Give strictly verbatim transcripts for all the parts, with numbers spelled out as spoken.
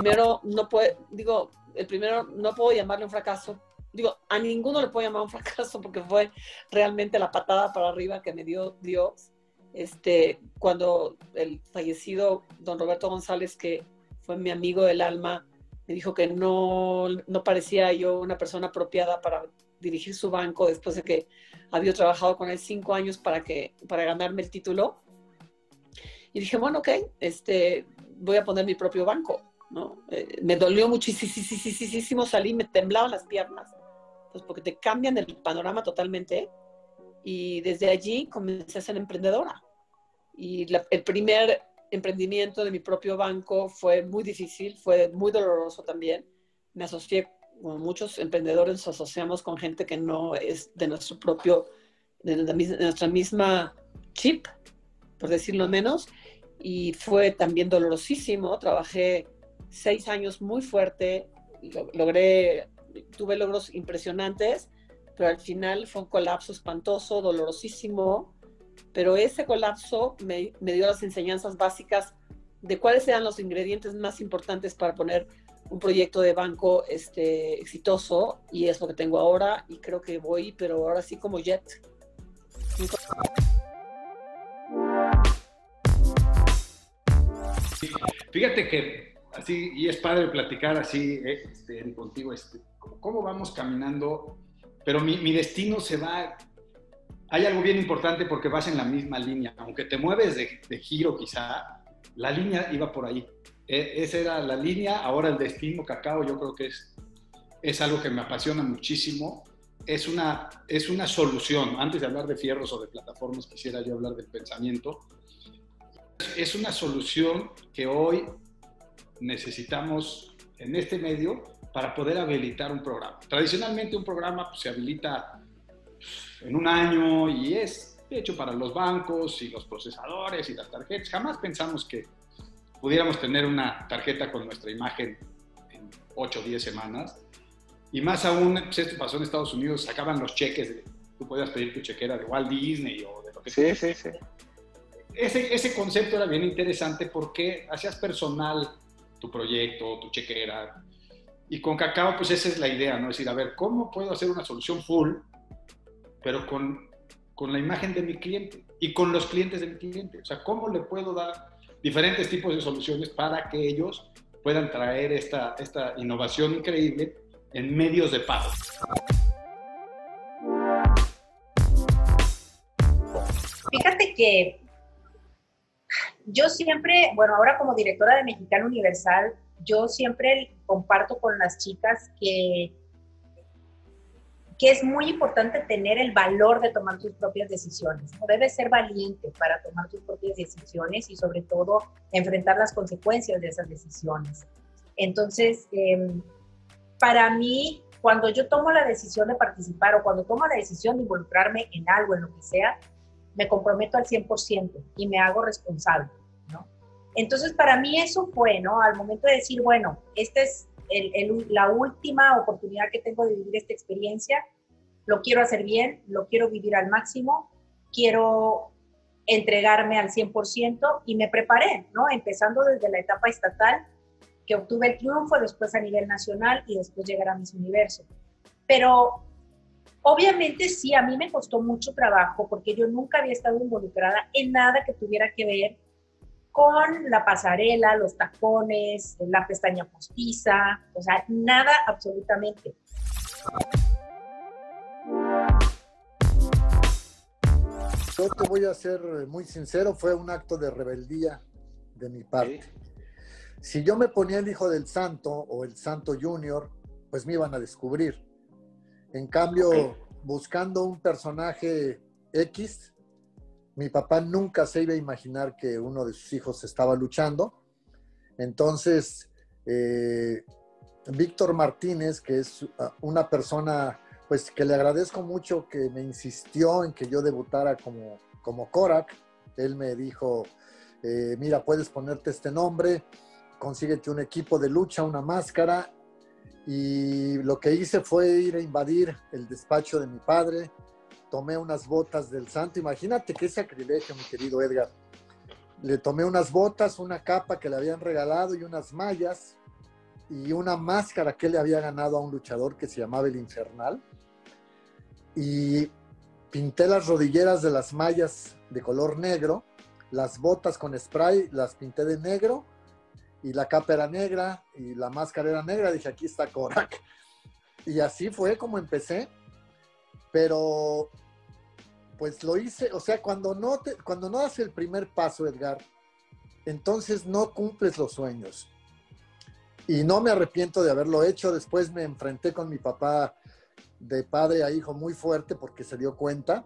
primero no puede, digo, el primero no puedo llamarle un fracaso. Digo, a ninguno le puedo llamar un fracaso porque fue realmente la patada para arriba que me dio Dios. Este, cuando el fallecido don Roberto González, que fue mi amigo del alma, me dijo que no, no parecía yo una persona apropiada para dirigir su banco después de que había trabajado con él cinco años para, que, para ganarme el título. Y dije, bueno, ok, este, voy a poner mi propio banco, ¿no? Eh, me dolió muchísimo, salí, me temblaban las piernas, pues porque te cambian el panorama totalmente. Y desde allí comencé a ser emprendedora. Y la, el primer emprendimiento de mi propio banco fue muy difícil, fue muy doloroso también. Me asocié, como muchos emprendedores nos asociamos con gente que no es de nuestro propio, de, la, de nuestra misma chip, por decirlo menos. Y fue también dolorosísimo. Trabajé seis años muy fuerte, logré, tuve logros impresionantes, pero al final fue un colapso espantoso, dolorosísimo. Pero ese colapso me, me dio las enseñanzas básicas de cuáles eran los ingredientes más importantes para poner un proyecto de banco este, exitoso, y es lo que tengo ahora, y creo que voy, pero ahora sí como jet. Fíjate que así, y es padre platicar así, eh, este, contigo, este, cómo vamos caminando, pero mi, mi destino se va... Hay algo bien importante porque vas en la misma línea. Aunque te mueves de, de giro quizá, la línea iba por ahí. E, esa era la línea, ahora el destino cacao, yo creo que es, es algo que me apasiona muchísimo. Es una, es una solución. Antes de hablar de fierros o de plataformas, quisiera yo hablar del pensamiento. Es una solución que hoy necesitamos en este medio para poder habilitar un programa. Tradicionalmente un programa pues, se habilita... en un año, y es hecho para los bancos y los procesadores y las tarjetas. Jamás pensamos que pudiéramos tener una tarjeta con nuestra imagen en ocho o diez semanas. Y más aún, pues esto pasó en Estados Unidos, sacaban los cheques, de, tú podías pedir tu chequera de Walt Disney o de lo que sea. Sí, sí, sí. Ese, ese concepto era bien interesante porque hacías personal tu proyecto, tu chequera. Y con Cacao, pues esa es la idea, ¿no? Es decir, a ver, ¿cómo puedo hacer una solución full pero con, con la imagen de mi cliente y con los clientes de mi cliente? O sea, ¿cómo le puedo dar diferentes tipos de soluciones para que ellos puedan traer esta, esta innovación increíble en medios de pago? Fíjate que yo siempre, bueno, ahora como directora de Mexicano Universal, yo siempre comparto con las chicas que que es muy importante tener el valor de tomar tus propias decisiones. No debes ser valiente para tomar tus propias decisiones y sobre todo enfrentar las consecuencias de esas decisiones. Entonces, eh, para mí, cuando yo tomo la decisión de participar o cuando tomo la decisión de involucrarme en algo, en lo que sea, me comprometo al cien por ciento y me hago responsable, ¿no? Entonces, para mí eso fue, ¿no? Al momento de decir, bueno, este es... El, el, la última oportunidad que tengo de vivir esta experiencia, lo quiero hacer bien, lo quiero vivir al máximo, quiero entregarme al cien por ciento y me preparé, ¿no? Empezando desde la etapa estatal, que obtuve el triunfo, después a nivel nacional y después llegar a Miss Universo. Pero obviamente sí, a mí me costó mucho trabajo porque yo nunca había estado involucrada en nada que tuviera que ver con la pasarela, los tacones, la pestaña postiza, o sea, nada absolutamente. Yo te voy a ser muy sincero, fue un acto de rebeldía de mi parte. ¿Sí? Si yo me ponía el hijo del santo o el santo junior, pues me iban a descubrir. En cambio, okay, buscando un personaje X, mi papá nunca se iba a imaginar que uno de sus hijos estaba luchando. Entonces, eh, Víctor Martínez, que es una persona pues, que le agradezco mucho, que me insistió en que yo debutara como, como Korak. Él me dijo, eh, mira, puedes ponerte este nombre, consíguete un equipo de lucha, una máscara. Y lo que hice fue ir a invadir el despacho de mi padre. Tomé unas botas del santo. Imagínate qué sacrilegio, mi querido Edgar. Le tomé unas botas, una capa que le habían regalado y unas mallas. y una máscara que él le había ganado a un luchador que se llamaba el Infernal. Y pinté las rodilleras de las mallas de color negro, las botas con spray las pinté de negro, y la capa era negra, y la máscara era negra. Dije, aquí está Korak. Y así fue como empecé. Pero pues lo hice, o sea, cuando no, te, cuando no das el primer paso, Edgar, entonces no cumples los sueños. Y no me arrepiento de haberlo hecho. Después me enfrenté con mi papá de padre a hijo muy fuerte porque se dio cuenta.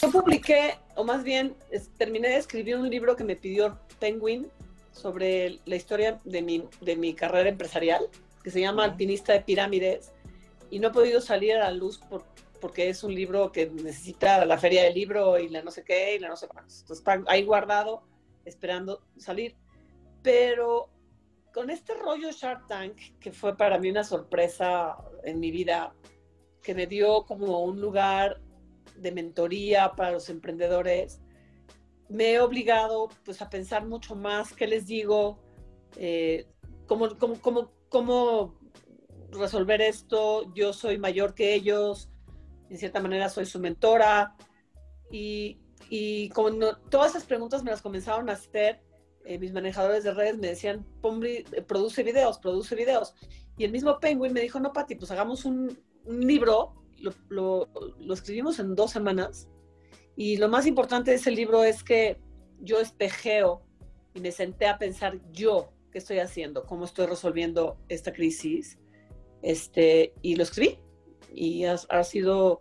Yo publiqué, o más bien, es, terminé de escribir un libro que me pidió Penguin, sobre la historia de mi, de mi carrera empresarial, que se llama Alpinista de Pirámides, y no he podido salir a la luz por, porque es un libro que necesita la feria del libro y la no sé qué, y la no sé cuántos. Entonces está ahí guardado, esperando salir. Pero con este rollo Shark Tank, que fue para mí una sorpresa en mi vida, que me dio como un lugar de mentoría para los emprendedores, me he obligado, pues, a pensar mucho más qué les digo, eh, cómo, cómo, cómo, cómo resolver esto. Yo soy mayor que ellos, en cierta manera soy su mentora, y, y cuando todas esas preguntas me las comenzaron a hacer, eh, mis manejadores de redes me decían, produce videos, produce videos. Y el mismo Penguin me dijo, no, Pati, pues hagamos un, un libro, lo, lo, lo escribimos en dos semanas, y lo más importante de ese libro es que yo espejeo y me senté a pensar yo qué estoy haciendo, cómo estoy resolviendo esta crisis. Este, y lo escribí. Y ha, ha sido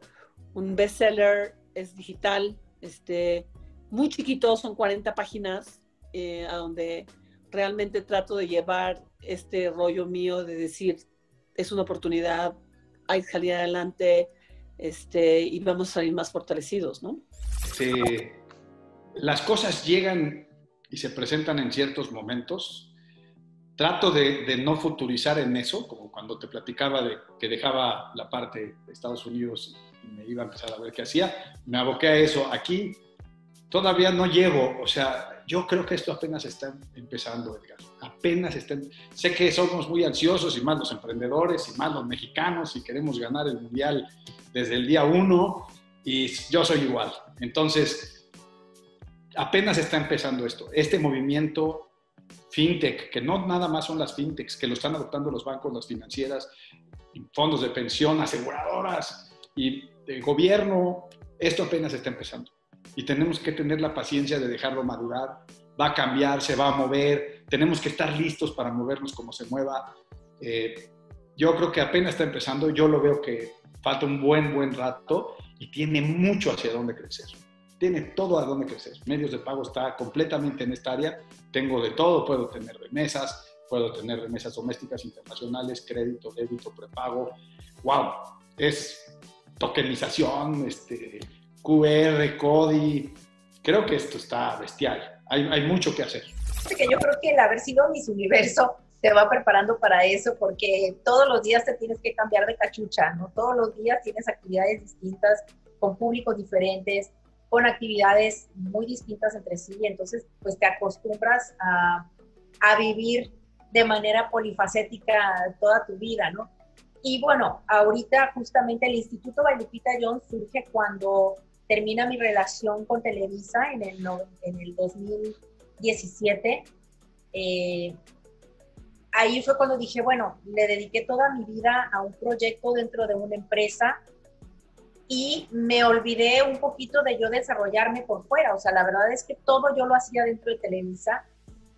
un bestseller, es digital, este, muy chiquito, son cuarenta páginas, eh, a donde realmente trato de llevar este rollo mío de decir, es una oportunidad, hay que salir adelante, este, y vamos a salir más fortalecidos, ¿no? Este, las cosas llegan y se presentan en ciertos momentos. Trato de, de no futurizar en eso, como cuando te platicaba de que dejaba la parte de Estados Unidos y me iba a empezar a ver qué hacía. Me aboqué a eso. Aquí todavía no llevo, o sea, yo creo que esto apenas está empezando, Edgar. Apenas está. Sé que somos muy ansiosos, y más los emprendedores, y más los mexicanos, y queremos ganar el mundial desde el día uno, y yo soy igual. Entonces, apenas está empezando esto. Este movimiento fintech, que no nada más son las fintechs, que lo están adoptando los bancos, las financieras, fondos de pensión, aseguradoras y el gobierno, esto apenas está empezando. Y tenemos que tener la paciencia de dejarlo madurar. Va a cambiar, se va a mover, tenemos que estar listos para movernos como se mueva. Eh, yo creo que apenas está empezando, yo lo veo que falta un buen, buen rato, y tiene mucho hacia dónde crecer. Tiene todo a dónde crecer. Medios de pago está completamente en esta área. Tengo de todo, puedo tener remesas, puedo tener remesas domésticas, internacionales, crédito, débito, prepago. ¡Wow! Es tokenización, este, Q R, CODI. Creo que esto está bestial. Hay, hay mucho que hacer. Porque yo creo que el haber sido Miss Universo te va preparando para eso, porque todos los días te tienes que cambiar de cachucha, ¿no? Todos los días tienes actividades distintas, con públicos diferentes, con actividades muy distintas entre sí, y entonces pues te acostumbras a, a vivir de manera polifacética toda tu vida, ¿no? Y bueno, ahorita justamente el Instituto Bailupita Jones surge cuando termina mi relación con Televisa en el, en el dos mil diecisiete, eh, ahí fue cuando dije, bueno, le dediqué toda mi vida a un proyecto dentro de una empresa y me olvidé un poquito de yo desarrollarme por fuera. O sea, la verdad es que todo yo lo hacía dentro de Televisa,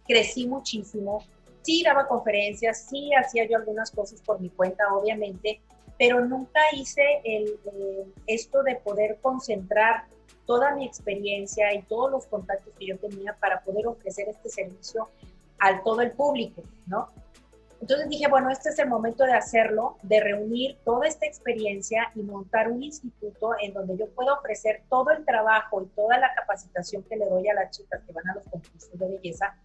crecí muchísimo, sí daba conferencias, sí hacía yo algunas cosas por mi cuenta, obviamente, pero nunca hice el, eh, esto de poder concentrar toda mi experiencia y todos los contactos que yo tenía para poder ofrecer este servicio al todo el público, ¿no? Entonces dije, bueno, este es el momento de hacerlo, de reunir toda esta experiencia y montar un instituto en donde yo pueda ofrecer todo el trabajo y toda la capacitación que le doy a las chicas que van a los concursos de belleza,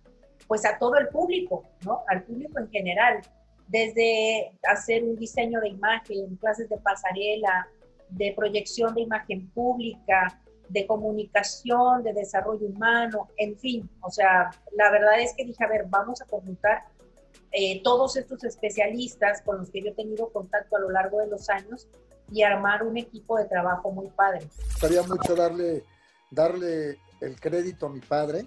pues a todo el público, ¿no? Al público en general, desde hacer un diseño de imagen, clases de pasarela, de proyección de imagen pública, de comunicación, de desarrollo humano, en fin. O sea, la verdad es que dije, a ver, vamos a conjuntar eh, todos estos especialistas con los que yo he tenido contacto a lo largo de los años y armar un equipo de trabajo muy padre. Me gustaría mucho darle, darle el crédito a mi padre,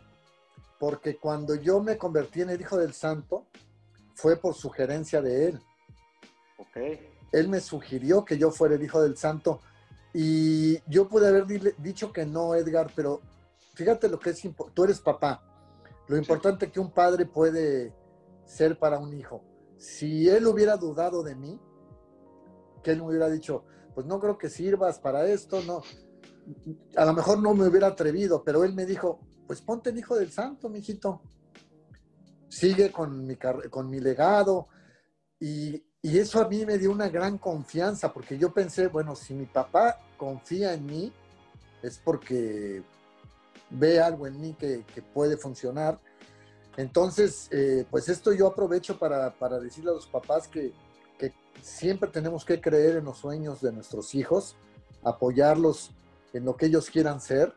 porque cuando yo me convertí en el Hijo del Santo, fue por sugerencia de él. Okay. Él me sugirió que yo fuera el Hijo del Santo y yo pude haber dile, dicho que no, Edgar, pero fíjate lo que es, tú eres papá, lo importante sí. que un padre puede ser para un hijo. Si él hubiera dudado de mí, que él me hubiera dicho, pues no creo que sirvas para esto, no, a lo mejor no me hubiera atrevido, pero él me dijo, pues ponte el Hijo del Santo, mijito. Sigue con mi, con mi legado. Y, y eso a mí me dio una gran confianza, porque yo pensé, bueno, si mi papá confía en mí, es porque ve algo en mí que, que puede funcionar. Entonces, eh, pues esto yo aprovecho para, para decirle a los papás que, que siempre tenemos que creer en los sueños de nuestros hijos, apoyarlos en lo que ellos quieran ser.